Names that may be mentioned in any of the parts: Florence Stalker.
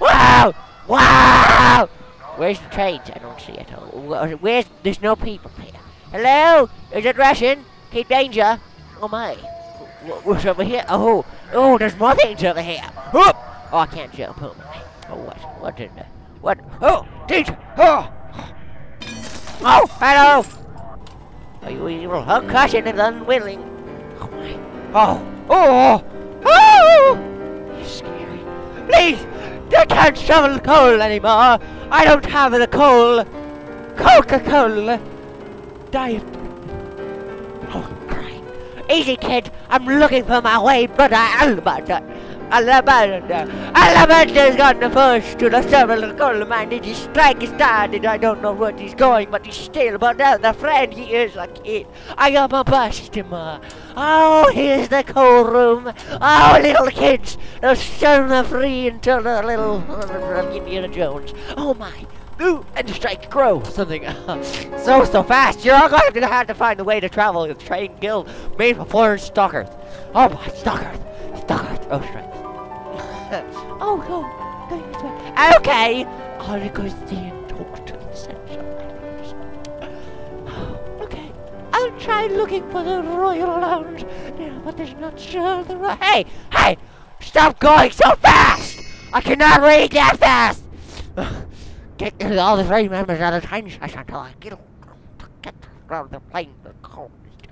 Wow! Wow! Where's the trains? I don't see it all. Where's... There's no people here. Hello? Is it Russian? Keep danger. Oh my. What's over here? Oh. Oh, there's more things over here. Whoop! Oh, I can't jump. Oh my. Oh, what? What did I... What? Oh! Danger! Oh! Oh! Hello! Are you evil? I'm caution and unwilling. Oh my. Oh! Oh! Oh! You're scary. Please! I can't shovel coal anymore. I don't have the coal. Coca-Cola. Diet. Oh, crying. Easy, kid. I'm looking for my way, but Alabanza's got the first to the shovel coal mine. His strike is started. I don't know where he's going, but he's still but the friend he is like it. I got my customer. Oh, here's the coal room. Oh, little kids, they'll show them free until the little Indiana Jones. Oh my! Ooh, and the strike crow something. So fast. You're all going to have to find a way to travel with the train guild made for Florence Stalker. Oh my, Stalker, Stalker. Oh, strike. Oh go, no, this way. Okay. I'll go see and talk to the sentry. I'll try looking for the Royal Lounge, but there's not sure the Hey! Hey! Stop going so fast! I cannot read that fast! Get all the three members out of time session until I get around the plane.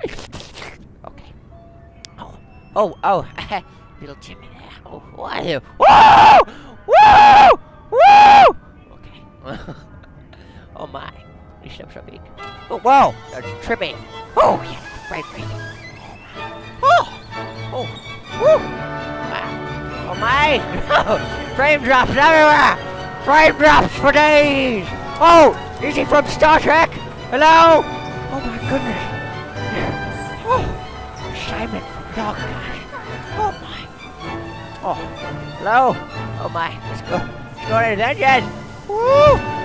Okay. Oh, little Jimmy there. Oh, what? Woo! Woo! Woo! Okay. Oh my. These steps are big. Oh, whoa! They're tripping. Oh, yeah, right. Oh! Oh! Woo! Wow. Oh, my! Frame drops everywhere! Frame drops for days! Oh! Is he from Star Trek? Hello? Oh, my goodness. Oh! Simon from Dog Dash. Oh, my. Oh. Hello? Oh, my. Let's go. Let's go to the dungeon. Woo!